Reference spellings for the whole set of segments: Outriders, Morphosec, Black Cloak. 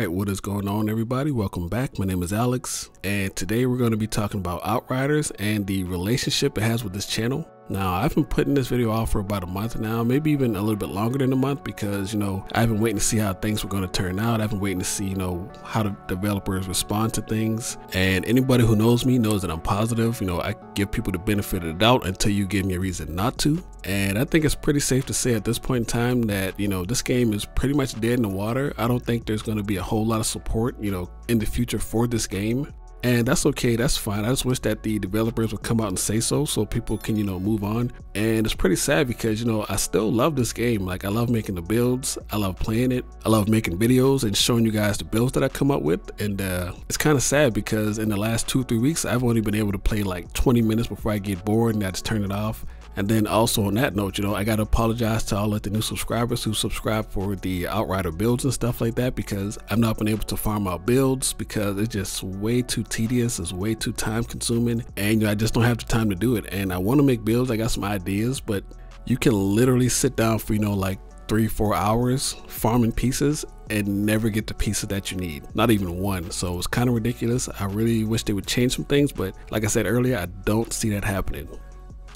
Alright, what is going on, everybody? Welcome back. My name is Alex, and today we're going to be talking about Outriders and the relationship it has with this channel. Now, I've been putting this video off for about a month now, maybe even a little bit longer than a month, because, you know, I've been waiting to see how things were going to turn out. I've been waiting to see, you know, how the developers respond to things. And anybody who knows me knows that I'm positive. You know, I give people the benefit of the doubt until you give me a reason not to. And I think it's pretty safe to say at this point in time that, you know, this game is pretty much dead in the water. I don't think there's going to be a whole lot of support, you know, in the future for this game. And that's okay, that's fine. I just wish that the developers would come out and say so people can, you know, move on. And it's pretty sad because, you know, I still love this game. Like, I love making the builds, I love playing it, I love making videos and showing you guys the builds that I come up with. And it's kind of sad because in the last 2-3 weeks I've only been able to play like 20 minutes before I get bored and I just turn it off. And then also on that note, you know, I got to apologize to all of the new subscribers who subscribe for the Outrider builds and stuff like that, because I've not been able to farm out builds because it's just way too tedious. It's way too time consuming, and you know, I just don't have the time to do it. And I want to make builds. I got some ideas, but you can literally sit down for, you know, like 3-4 hours farming pieces and never get the pieces that you need, not even one. So it's kind of ridiculous. I really wish they would change some things, but like I said earlier, I don't see that happening.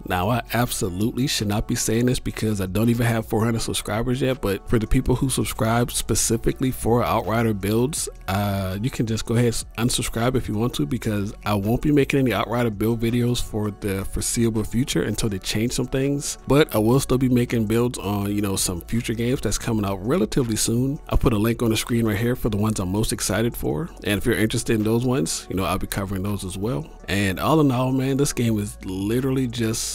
Now, I absolutely should not be saying this because I don't even have 400 subscribers yet, but for the people who subscribe specifically for Outrider builds, you can just go ahead and unsubscribe if you want to, because I won't be making any Outrider build videos for the foreseeable future until they change some things. But I will still be making builds on, you know, some future games that's coming out relatively soon. I'll put a link on the screen right here for the ones I'm most excited for, and if you're interested in those ones, you know, I'll be covering those as well. And all in all, man, this game is literally just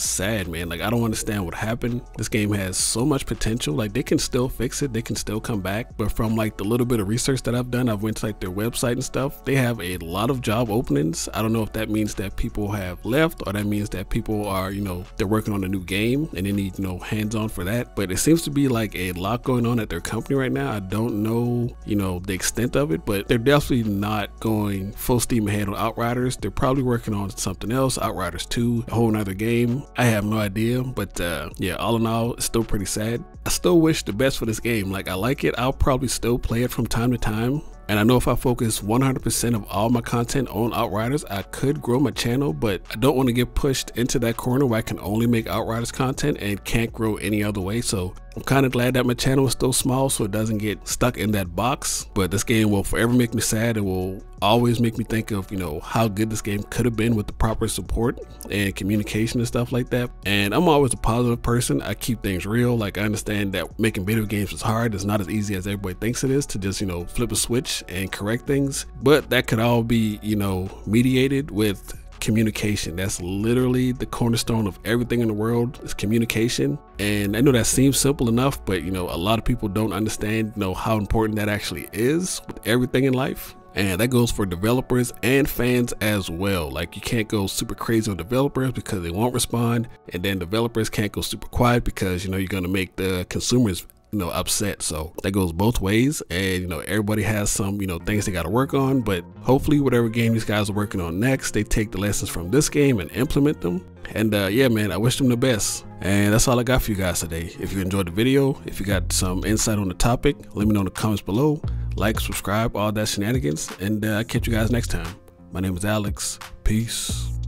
sad, man. Like, I don't understand what happened. This game has so much potential. Like, they can still fix it, they can still come back, but from like the little bit of research that I've done, I've went to like their website and stuff. They have a lot of job openings. I don't know if that means that people have left, or that means that people are, you know, they're working on a new game and they need, you know, hands-on for that, but it seems to be like a lot going on at their company right now. I don't know, you know, the extent of it, but they're definitely not going full steam ahead on Outriders. They're probably working on something else, Outriders 2, a whole nother game. I have no idea, but yeah, all in all, it's still pretty sad. I still wish the best for this game. Like, I like it. I'll probably still play it from time to time, and I know if I focus 100% of all my content on Outriders, I could grow my channel, but I don't want to get pushed into that corner where I can only make Outriders content and can't grow any other way. So I'm kind of glad that my channel is still small so it doesn't get stuck in that box. But this game will forever make me sad. It will always make me think of, you know, how good this game could have been with the proper support and communication and stuff like that. And I'm always a positive person. I keep things real. Like, I understand that making video games is hard. It's not as easy as everybody thinks it is to just, you know, flip a switch and correct things. But that could all be, you know, mediated with communication. That's literally the cornerstone of everything in the world, is communication. And I know that seems simple enough, but you know, a lot of people don't understand, you know, how important that actually is with everything in life. And that goes for developers and fans as well. Like, you can't go super crazy on developers because they won't respond, and then developers can't go super quiet because, you know, you're going to make the consumers, you know, upset. So that goes both ways, and you know, everybody has some, you know, things they got to work on. But hopefully whatever game these guys are working on next, they take the lessons from this game and implement them. And yeah, man, I wish them the best. And that's all I got for you guys today. If you enjoyed the video, if you got some insight on the topic, let me know in the comments below. Like, subscribe, all that shenanigans, and I'll catch you guys next time. My name is Alex. Peace.